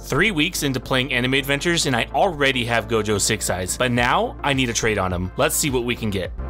3 weeks into playing Anime Adventures and I already have Gojo 6 Eyes, but now I need a trade on him. Let's see what we can get.